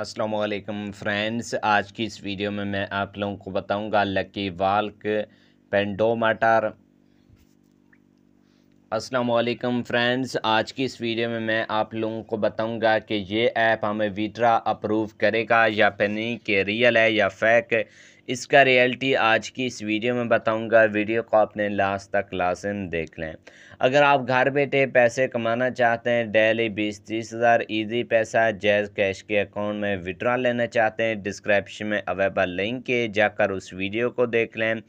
अस्सलामुअलैकुम फ्रेंड्स, आज की इस वीडियो में मैं आप लोगों को बताऊंगा लकी वॉक पेंडोमीटर। अस्सलामुअलैकुम फ्रेंड्स, आज की इस वीडियो में मैं आप लोगों को बताऊंगा कि ये ऐप हमें विड्रा अप्रूव करेगा या फिर नहीं, कि रियल है या फेक है। इसका रियलिटी आज की इस वीडियो में बताऊंगा। वीडियो को आपने लास्ट तक लाज़िम देख लें। अगर आप घर बैठे पैसे कमाना चाहते हैं, डेली 20-30 हज़ार ईजी पैसा जैज़ कैश के अकाउंट में विड्रा लेना चाहते हैं, डिस्क्रिप्शन में अवेलेबल लिंक है, जाकर उस वीडियो को देख लें।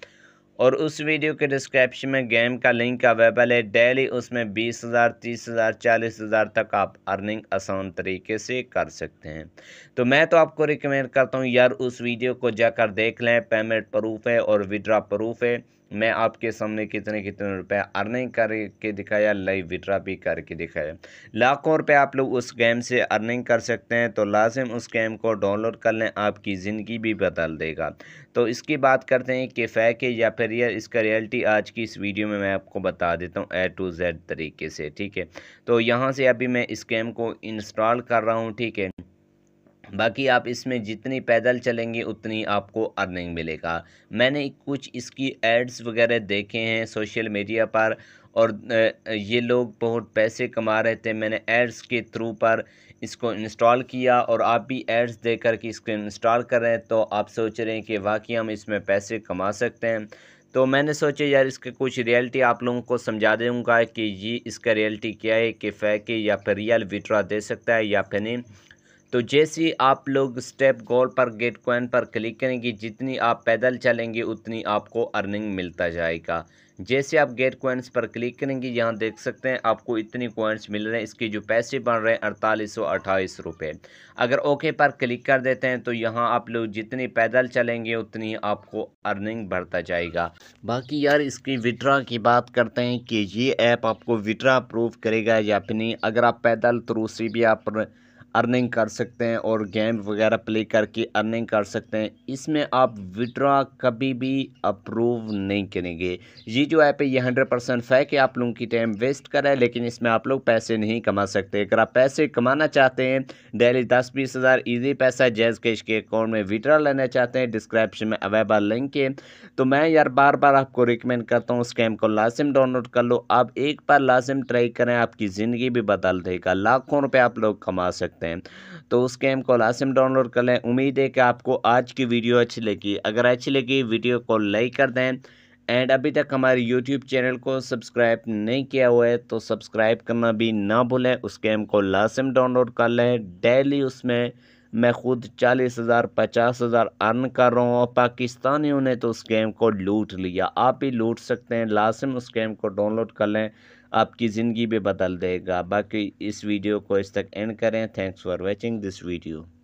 और उस वीडियो के डिस्क्रिप्शन में गेम का लिंक अवेलेबल है। डेली उसमें 20 हज़ार, 30 हज़ार, 40 हज़ार तक आप अर्निंग आसान तरीके से कर सकते हैं। तो मैं तो आपको रिकमेंड करता हूं यार, उस वीडियो को जाकर देख लें। पेमेंट प्रूफ है और विड्रा प्रूफ है। मैं आपके सामने कितने कितने रुपए अर्निंग करके दिखाया, लाइव विड्रा भी करके दिखाया। लाखों रुपए आप लोग उस गेम से अर्निंग कर सकते हैं। तो लाजिम उस गेम को डाउनलोड कर लें, आपकी ज़िंदगी भी बदल देगा। तो इसकी बात करते हैं कि फेक है या फिर रियल। इसका रियलिटी आज की इस वीडियो में मैं आपको बता देता हूँ A to Z तरीके से, ठीक है। तो यहाँ से अभी मैं इस गेम को इंस्टॉल कर रहा हूँ, ठीक है। बाकी आप इसमें जितनी पैदल चलेंगे उतनी आपको अर्निंग मिलेगा। मैंने कुछ इसकी एड्स वगैरह देखे हैं सोशल मीडिया पर, और ये लोग बहुत पैसे कमा रहे थे। मैंने एड्स के थ्रू पर इसको इंस्टॉल किया, और आप भी एड्स देखकर कि इसको इंस्टॉल कर रहे हैं, तो आप सोच रहे हैं कि वाकई हम इसमें पैसे कमा सकते हैं। तो मैंने सोचा यार इसके कुछ रियलिटी आप लोगों को समझा दूँगा कि ये इसका रियलिटी क्या है, कि फेक है या फिर रियल विड्रा दे सकता है या फिर नहीं। तो जैसे आप लोग स्टेप गोल पर गेट कॉइन पर क्लिक करेंगे, जितनी आप पैदल चलेंगे उतनी आपको अर्निंग मिलता जाएगा। जैसे आप गेट कॉइन्स पर क्लिक करेंगे, यहाँ देख सकते हैं आपको इतनी कॉइन्स मिल रहे हैं। इसके जो पैसे बन रहे हैं 4828 रुपये। अगर ओके पर क्लिक कर देते हैं तो यहाँ आप लोग जितनी पैदल चलेंगे उतनी आपको अर्निंग बढ़ता जाएगा। बाकी यार इसकी विड्रा की बात करते हैं कि ये ऐप आपको विड्रा अप्रूव करेगा या फिर नहीं। अगर आप पैदल थ्रू से भी आप अर्निंग कर सकते हैं और गेम वगैरह प्ले करके अर्निंग कर सकते हैं। इसमें आप विड्रा कभी भी अप्रूव नहीं करेंगे। ये जो ऐप है ये 100% फेक है, आप लोगों की टाइम वेस्ट कर रहा है, लेकिन इसमें आप लोग पैसे नहीं कमा सकते। अगर आप पैसे कमाना चाहते हैं, डेली 10-20 हज़ार ईजी पैसा जैज़ कैश के अकाउंट में विड्रा लेना चाहते हैं, डिस्क्रिप्शन में अवेलेबल लिंक है। तो मैं यार बार बार आपको रिकमेंड करता हूँ उस गेम को लाजिम डाउनलोड कर लो। आप एक बार लाजिम ट्राई करें, आपकी ज़िंदगी भी बदल देगा। लाखों रुपये आप लोग कमा सकते हैं। तो उस गेम को लाजिम डाउनलोड कर लें। उम्मीद है कि आपको आज की वीडियो अच्छी लगी। अगर अच्छी लगी वीडियो को लाइक कर दें, एंड अभी तक हमारे YouTube चैनल को सब्सक्राइब नहीं किया हुआ है तो सब्सक्राइब करना भी ना भूलें। उस गेम को लाजिम डाउनलोड कर लें। डेली उसमें मैं खुद 40 हज़ार, 50 हज़ार अर्न कर रहा हूँ। पाकिस्तानियों ने तो उस गेम को लूट लिया, आप भी लूट सकते हैं। लाजिम उस गेम को डाउनलोड कर लें, आपकी ज़िंदगी भी बदल देगा। बाकी इस वीडियो को इस तक एंड करें। Thanks for watching this video.